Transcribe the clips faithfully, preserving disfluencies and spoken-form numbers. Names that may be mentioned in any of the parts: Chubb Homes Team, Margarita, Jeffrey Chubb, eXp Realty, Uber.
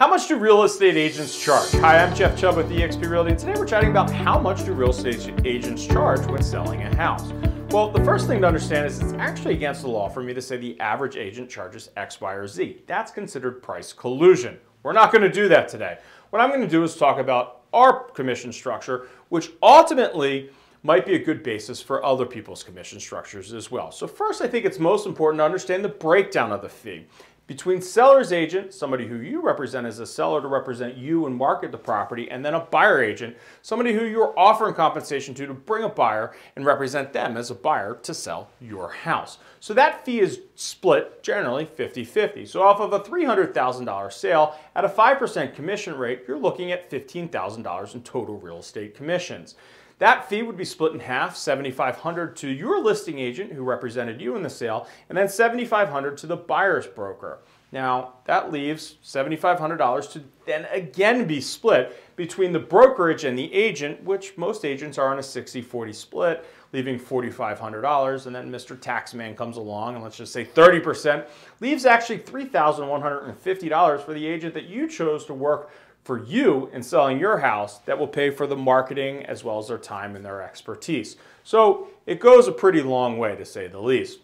How much do real estate agents charge? Hi, I'm Jeff Chubb with eXp Realty, and today we're chatting about how much do real estate agents charge when selling a house. Well, the first thing to understand is it's actually against the law for me to say the average agent charges X, Y, or Z. That's considered price collusion. We're not going to do that today. What I'm going to do is talk about our commission structure, which ultimately might be a good basis for other people's commission structures as well. So first, I think it's most important to understand the breakdown of the fee between seller's agent, somebody who you represent as a seller to represent you and market the property, and then a buyer agent, somebody who you're offering compensation to to bring a buyer and represent them as a buyer to sell your house. So that fee is split generally fifty fifty. So off of a three hundred thousand dollar sale at a five percent commission rate, you're looking at fifteen thousand dollars in total real estate commissions. That fee would be split in half, seventy-five hundred dollars to your listing agent who represented you in the sale, and then seventy-five hundred dollars to the buyer's broker. Now, that leaves seventy-five hundred dollars to then again be split between the brokerage and the agent, which most agents are on a sixty forty split, leaving forty-five hundred dollars, and then Mister Taxman comes along, and let's just say thirty percent, leaves actually three thousand one hundred fifty dollars for the agent that you chose to work for you in selling your house that will pay for the marketing as well as their time and their expertise. So it goes a pretty long way, to say the least.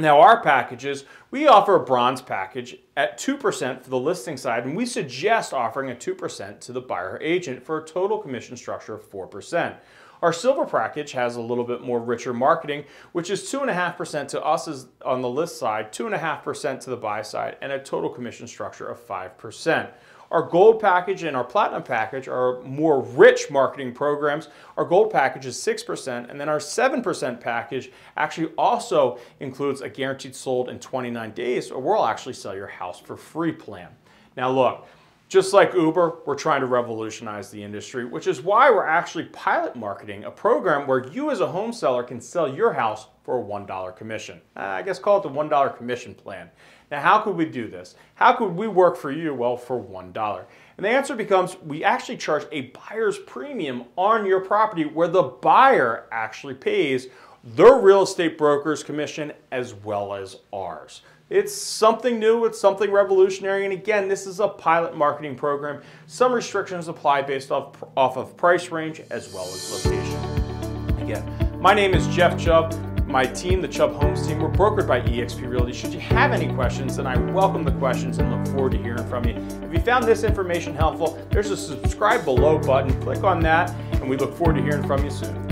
Now, our packages, we offer a bronze package at two percent for the listing side, and we suggest offering a two percent to the buyer agent for a total commission structure of four percent. Our silver package has a little bit more richer marketing, which is two point five percent to us is on the list side, two point five percent to the buy side, and a total commission structure of five percent. Our gold package and our platinum package are more rich marketing programs. Our gold package is six percent, and then our seven percent package actually also includes a guaranteed sold in twenty-nine days, or we'll actually sell your house for free plan. Now look, just like Uber, we're trying to revolutionize the industry, which is why we're actually pilot marketing a program where you as a home seller can sell your house for a one dollar commission. Uh, I guess call it the one dollar commission plan. Now, how could we do this? How could we work for you? Well, for one dollar. And the answer becomes we actually charge a buyer's premium on your property where the buyer actually pays their real estate broker's commission as well as ours. It's something new, it's something revolutionary, and again, this is a pilot marketing program. Some restrictions apply based off, off of price range as well as location. Again, my name is Jeff Chubb. My team, the Chubb Homes Team, we're brokered by eXp Realty. Should you have any questions, then I welcome the questions and look forward to hearing from you. If you found this information helpful, there's a subscribe below button. Click on that, and we look forward to hearing from you soon.